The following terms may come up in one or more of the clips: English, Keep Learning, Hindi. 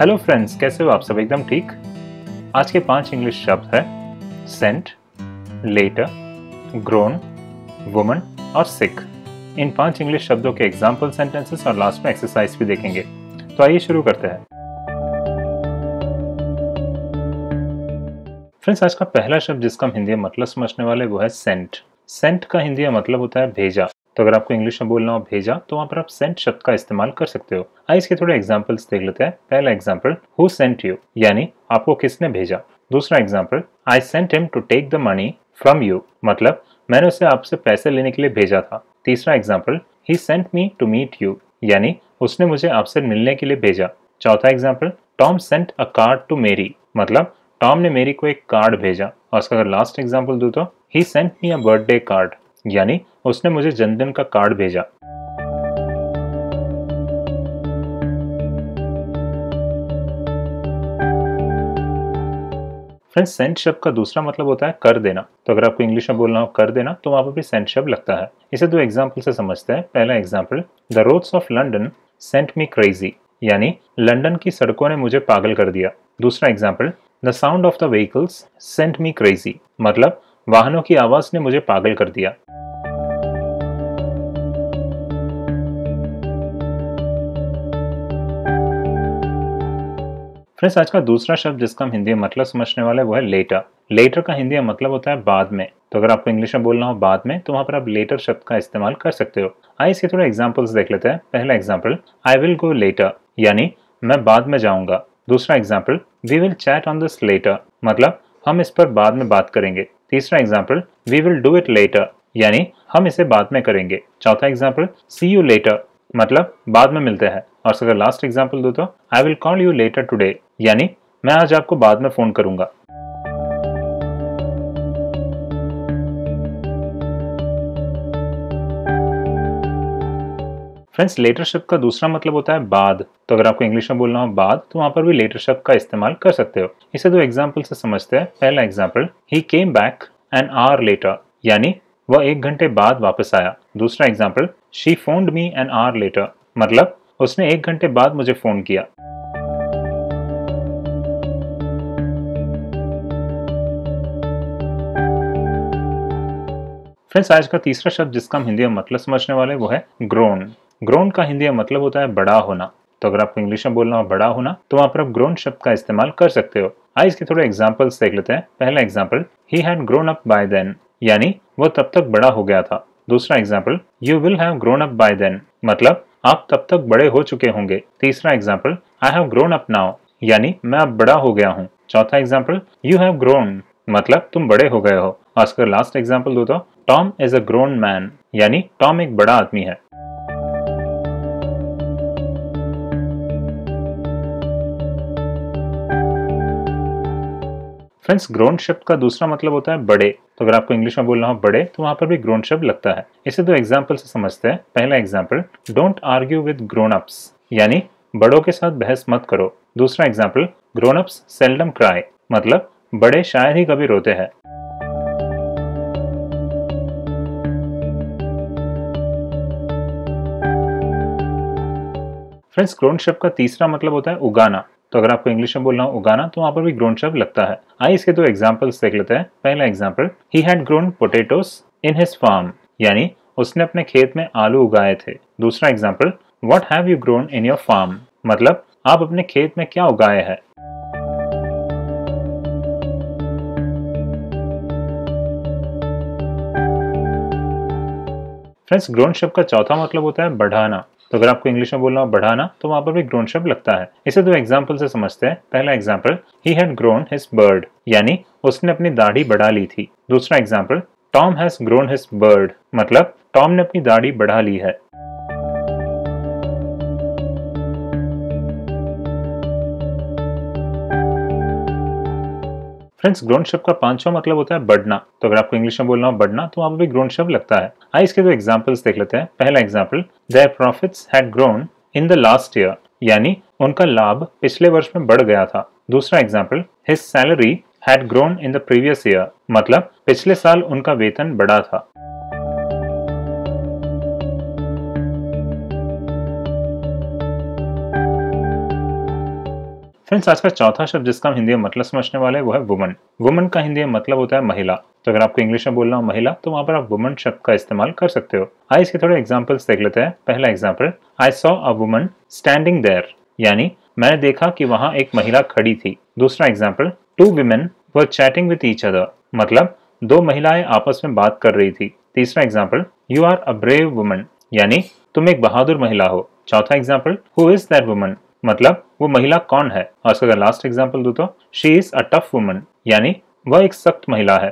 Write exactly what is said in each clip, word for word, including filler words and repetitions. Hello friends, कैसे हो आप सब? एकदम ठीक। आज के पांच इंग्लिश शब्द है सेंट, लेटर, ग्रोन, वुमन और सिक। इन पांच इंग्लिश शब्दों के एग्जाम्पल सेंटेंसेस और लास्ट में एक्सरसाइज भी देखेंगे। तो आइए शुरू करते हैं। फ्रेंड्स, आज का पहला शब्द जिसका हम हिंदी में मतलब समझने वाले वो है सेंट। सेंट का हिंदी में मतलब होता है भेजा। तो अगर आपको इंग्लिश में बोलना हो भेजा, तो वहाँ पर आप सेंट शब्द का इस्तेमाल कर सकते हो। आइए इसके थोड़े एग्जांपल्स देख लेते हैं। पहला एग्जांपल, हु सेंट यू, यानी आपको किसने भेजा। दूसरा example, I sent him to take the money from you, मतलब मैंने उसे आपसे पैसे लेने के लिए भेजा था। तीसरा example, he sent me to meet you, यानी उसने मुझे आपसे मिलने के लिए भेजा। चौथा example, Tom sent a card to Mary, मतलब टॉम ने मेरी को एक कार्ड भेजा। और उसका अगर लास्ट एग्जाम्पल दूं तो, he sent me a birthday card, यानी उसने मुझे जन्मदिन का कार्ड भेजा। फ्रेंड्स, सेंट शब्द का दूसरा मतलब होता है कर देना। तो अगर आपको इंग्लिश में बोलना हो कर देना, तो वहां पर भी सेंट शब्द लगता है। इसे दो एग्जाम्पल से समझते हैं। पहला example, the roads of London sent me crazy, यानी लंदन की सड़कों ने मुझे पागल कर दिया। दूसरा example, The sound of the vehicles sent me crazy, मतलब वाहनों की आवाज ने मुझे पागल कर दिया। फ्रेंड्स, आज का दूसरा शब्द जिसका हम हिंदी में मतलब समझने वाले वो है लेटर। लेटर का हिंदी में मतलब होता है बाद में। तो अगर आपको इंग्लिश में बोलना हो बाद में, तो वहां पर आप लेटर शब्द का इस्तेमाल कर सकते हो। आइए इसके थोड़े एग्जाम्पल्स देख लेते हैं। पहला example, I will go later, यानी मैं बाद में जाऊंगा। दूसरा example, we will chat on this later, मतलब हम इस पर बाद में बात करेंगे। तीसरा example, we will do it later, यानी हम इसे बाद में करेंगे। चौथा एग्जाम्पल, सी यू लेटर, मतलब बाद में मिलते हैं। और अगर लास्ट एग्जाम्पल दो तो, I will call you later today, यानी मैं आज आपको बाद में फोन करूंगा। फ्रेंड्स, लेटर शब्द का दूसरा मतलब होता है बाद। तो अगर आपको इंग्लिश में बोलना हो बाद, तो वहाँ पर भी लेटर शब्द का इस्तेमाल कर सकते हो। इसे दो एग्जाम्पल से समझते हैं। पहला example, he came back an hour later, यानी वह एक घंटे बाद वापस आया। दूसरा example, she phoned me an hour later, मतलब उसने एक घंटे बाद मुझे फोन किया। फ्रेंड्स, आज का तीसरा शब्द जिसका हम हिंदी में मतलब समझने वाले वो है ग्रोन। ग्रोन का हिंदी में मतलब होता है बड़ा होना। तो अगर आपको इंग्लिश में बोलना हो बड़ा होना, तो वहाँ पर आप ग्रोन शब्द का इस्तेमाल कर सकते हो। आइए इसके थोड़े एग्जांपल्स देख लेते हैं। पहला example, he had grown up by then, यानी वो तब तक बड़ा हो गया था। दूसरा example, you will have grown up by then, मतलब आप तब तक बड़े हो चुके होंगे। तीसरा example, I have grown up now, यानी मैं अब बड़ा हो गया हूँ। चौथा एग्जाम्पल, यू हैव ग्रोन, मतलब तुम बड़े हो गए हो। और इसका लास्ट एग्जाम्पल दो तो, Tom is a grown man, यानी टॉम एक बड़ा आदमी है। फ्रेंड्स, ग्रोन शब्द का दूसरा मतलब होता है बड़े। तो अगर आपको इंग्लिश में बोलना हो बड़े, तो वहाँ पर भी ग्रोन शब्द लगता है। इसे दो एग्जाम्पल से समझते हैं। पहला example, don't argue with grown ups, यानी बड़ों के साथ बहस मत करो। दूसरा example, grown ups seldom cry, मतलब बड़े शायद ही कभी रोते हैं। फ्रेंड्स, ग्रोन शब्द का तीसरा मतलब होता है उगाना। तो अगर आपको इंग्लिश में बोलना हो उगाना, तो वहाँ पर भी ग्रोन शब्द लगता है। आइए इसके दो एग्जाम्पल्स देख लेते हैं। पहला example, he had grown potatoes in his farm, यानी उसने अपने खेत में आलू उगाए थे। दूसरा example, what have you grown in your farm, मतलब आप अपने खेत में क्या उगाए हैं। फ्रेंड्स, ग्रोन शब्द का चौथा मतलब होता है बढ़ाना। तो अगर आपको इंग्लिश में बोलना हो बढ़ाना, तो वहाँ पर भी ग्रोन शब्द लगता है। इसे दो एग्जाम्पल से समझते हैं। पहला example, he had grown his beard, यानी उसने अपनी दाढ़ी बढ़ा ली थी। दूसरा example, Tom has grown his beard, मतलब टॉम ने अपनी दाढ़ी बढ़ा ली है। फ्रेंड्स, ग्रोन शब्द का पांचवा मतलब होता है बढ़ना। तो अगर आपको इंग्लिश में बोलना हो बढ़ना, तो वहाँ पर भी ग्रोन शब्द लगता है। आइए इसके दो एग्जाम्पल्स देख लेते हैं। पहला example, their profits had grown in the last year, यानी उनका लाभ पिछले वर्ष में बढ़ गया था। दूसरा example, his salary had grown in the previous year, मतलब पिछले साल उनका वेतन बढ़ा था। फ्रेंड्स आज का चौथा शब्द जिसका हम हिंदी में मतलब समझने वाले वो है वुमन। वुमन का हिंदी में मतलब होता है महिला। तो अगर आपको इंग्लिश में बोलना हो महिला तो वहाँ पर आप वुमन शब्द का इस्तेमाल कर सकते हो। आइए इसके थोड़े एग्जांपल्स देख लेते हैं। पहला example, I saw a woman standing there, यानी मैंने देखा कि वहाँ एक महिला खड़ी थी। दूसरा example, two women were chatting with each other, मतलब दो महिलाएं आपस में बात कर रही थी। तीसरा example, you are a brave woman, यानी तुम एक बहादुर महिला हो। चौथा example, who is that woman, मतलब वो महिला कौन है। और इसका अगर लास्ट एग्जाम्पल दूं तो she is a tough woman, यानी वह एक सख्त महिला है।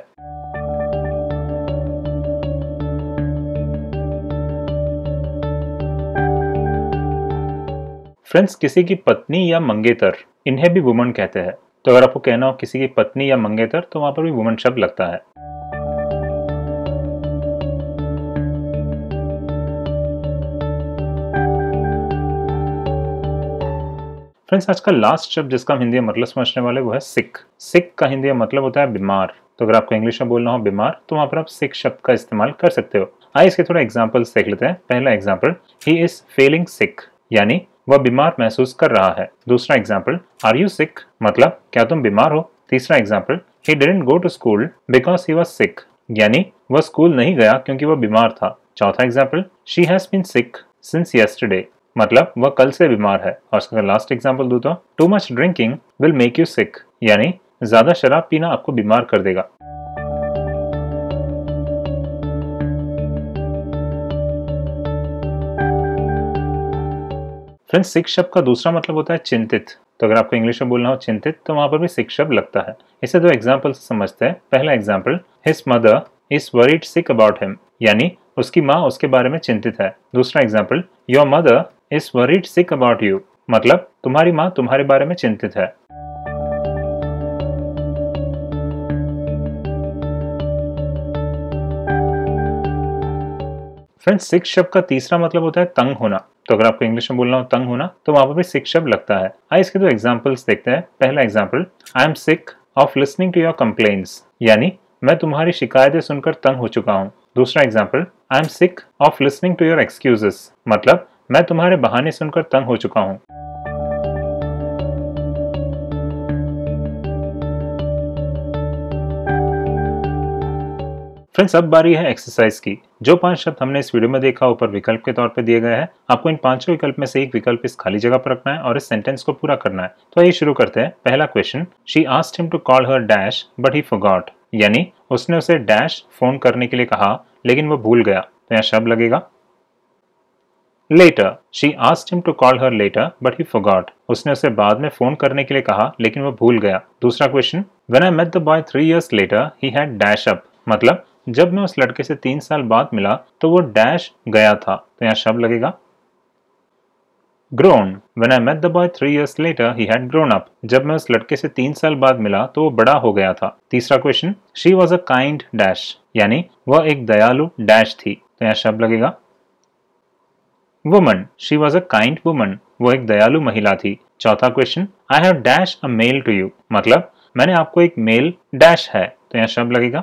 फ्रेंड्स किसी की पत्नी या मंगेतर, इन्हें भी वुमन कहते हैं। तो अगर आपको कहना हो किसी की पत्नी या मंगेतर तो वहां पर भी वुमन शब्द लगता है। फ्रेंड्स आज का लास्ट शब्द जिसका हम हिंदी में मतलब समझने वाले वो है सिक। सिक का हिंदी में मतलब होता है बीमार। तो अगर आपको इंग्लिश में बोलना हो बीमार तो वहाँ पर आप सिक शब्द का इस्तेमाल कर सकते हो। आइए इसके थोड़ा एग्जांपल्स देख लेते हैं। पहला example, he is feeling sick, यानी वह बीमार महसूस कर रहा है। दूसरा एग्जाम्पल, आर यू सिक, मतलब क्या तुम बीमार हो। तीसरा example, he didn't go to school because he was sick, यानी वह स्कूल नहीं गया क्योंकि वह बीमार था। चौथा example, she has been sick since yesterday, मतलब वह कल से बीमार है। और इसका लास्ट एग्जाम्पल दूं तो too much drinking will make you sick, यानी ज्यादा शराब पीना आपको बीमार कर देगा। फ्रेंड्स सिक शब्द का दूसरा मतलब होता है चिंतित। तो अगर आपको इंग्लिश में बोलना हो चिंतित तो वहां पर भी सिक शब्द लगता है। इसे दो एग्जाम्पल समझते हैं। पहला example, his mother is worried sick about him, यानी उसकी माँ उसके बारे में चिंतित है। दूसरा example, your mother is worried sick about you, मतलब तुम्हारी माँ तुम्हारे बारे में चिंतित है। फ्रेंड्स सिक शब्द का तीसरा मतलब होता है तंग होना। तो अगर आपको इंग्लिश में बोलना हो तंग होना तो वहां पर भी सिक शब्द लगता है। आइए इसके दो एग्जाम्पल्स देखते हैं। पहला example, I am sick of listening to your complaints, यानी मैं तुम्हारी शिकायतें सुनकर तंग हो चुका हूँ। दूसरा example, I am sick of listening to your excuses, मतलब मैं तुम्हारे बहाने सुनकर तंग हो चुका हूँ। फ्रेंड्स अब बारी है एक्सरसाइज की। जो पांच शब्द हमने इस वीडियो में देखा ऊपर विकल्प के तौर पर दिए गए हैं। आपको इन पांचों विकल्प में से एक विकल्प इस खाली जगह पर रखना है और इस सेंटेंस को पूरा करना है। तो ये शुरू करते हैं। पहला question, she asked him to call her dash but he forgot, यानी उसने उसे डैश फोन करने के लिए कहा लेकिन वो भूल गया। तो यहाँ शब्द लगेगा later. She asked him to call her later but he forgot, उसने उसे बाद में फोन करने के लिए कहा लेकिन वो भूल गया। दूसरा question, when I met the boy three years later he had dash up, मतलब जब मैं उस लड़के से तीन साल बाद मिला तो वो डैश गया था। तो यहाँ शब्द लगेगा grown. When I met the boy three years later he had grown up, जब मैं उस लड़के से तीन साल बाद मिला तो वो बड़ा हो गया था। तीसरा question, she was a kind dash, यानी वह एक दयालु डैश थी। तो यहाँ शब्द लगेगा woman. She was a kind woman, वो एक दयालु महिला थी। चौथा question, I have dash a mail to you, मतलब मैंने आपको एक मेल डैश है। तो यहाँ शब्द लगेगा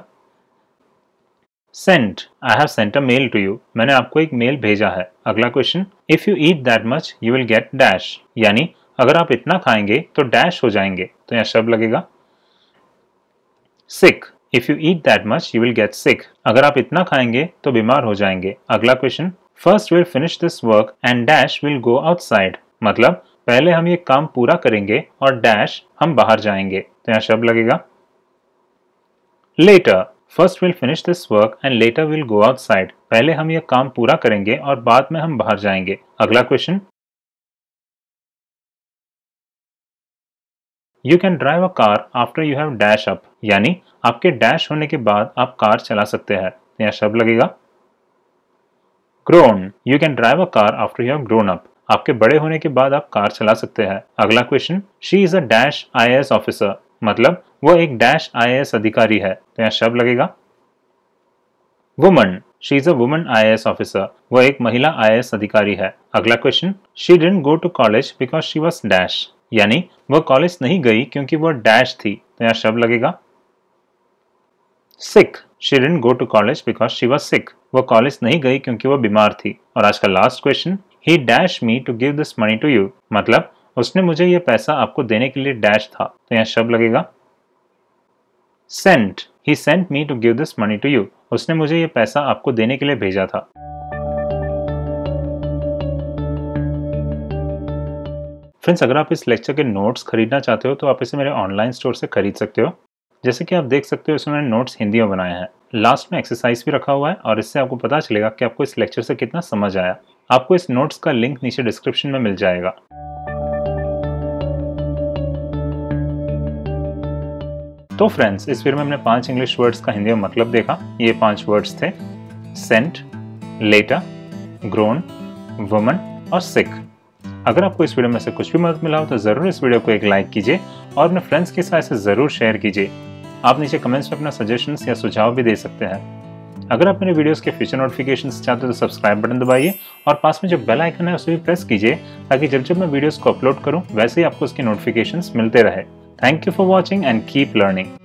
sent. I have sent a mail to you, मैंने आपको एक मेल भेजा है। अगला question, if you eat that much you will get dash, यानी अगर आप इतना खाएंगे तो डैश हो जाएंगे। तो यहाँ शब्द लगेगा sick. If you eat that much you will get sick, अगर आप इतना खाएंगे तो बीमार हो जाएंगे। अगला question, first will finish this work and dash will go outside, मतलब पहले हम ये काम पूरा करेंगे और डैश हम बाहर जाएंगे। तो यहाँ शब्द लगेगा later. First will finish this work and later will go outside, पहले हम यह काम पूरा करेंगे और बाद में हम बाहर जाएंगे। अगला question, you can drive a car after you have dash up, यानी आपके डैश होने के बाद आप कार चला सकते हैं। यहाँ शब्द लगेगा grown. You can drive a car after you have grown up, आपके बड़े होने के बाद आप कार चला सकते हैं। अगला question, she is a dash I A S officer, मतलब वह एक डैश आई ए एस अधिकारी है। तो यहाँ शब्द लगेगा woman. She is a woman I A S officer, वह एक महिला आई ए एस अधिकारी है। अगला question, she didn't go to college because she was dash, यानी वह कॉलेज नहीं गई क्योंकि वह डैश थी। तो यहाँ शब्द लगेगा sick. She didn't go to college because she was sick, वह कॉलेज नहीं गई क्योंकि वह बीमार थी। और आज का last question, he dash me to give this money to you, मतलब उसने मुझे ये पैसा आपको देने के लिए डैश था, तो यहाँ शब्द लगेगा sent. He sent me to give this money to you. उसने मुझे ये पैसा आपको देने के लिए भेजा था। फ्रेंड्स, अगर आप इस लेक्चर के नोट्स खरीदना चाहते हो तो आप इसे मेरे ऑनलाइन स्टोर से खरीद सकते हो। जैसे कि आप देख सकते हो इसमें मैंने नोट्स हिंदी में बनाए हैं, लास्ट में एक्सरसाइज भी रखा हुआ है और इससे आपको पता चलेगा कि आपको इस लेक्चर से कितना समझ आया। आपको इस नोट्स का लिंक नीचे डिस्क्रिप्शन में मिल जाएगा। तो फ्रेंड्स, इस वीडियो में हमने पांच इंग्लिश वर्ड्स का हिंदी में मतलब देखा। ये पांच वर्ड्स थे सेंट, लेटर, ग्रोन, वुमन और सिक। अगर आपको इस वीडियो में से कुछ भी मदद मिला हो तो ज़रूर इस वीडियो को एक लाइक कीजिए और अपने फ्रेंड्स के साथ इसे ज़रूर शेयर कीजिए। आप नीचे कमेंट्स में अपना सजेशंस या सुझाव भी दे सकते हैं। अगर आप मेरे वीडियोस के फ्यूचर नोटिफिकेशंस चाहते हो तो सब्सक्राइब बटन दबाइए और पास में जो बेल आइकन है उसे भी प्रेस कीजिए, ताकि जब जब मैं वीडियोज़ को अपलोड करूँ वैसे ही आपको उसकी नोटिफिकेशंस मिलते रहे। Thank you for watching and keep learning.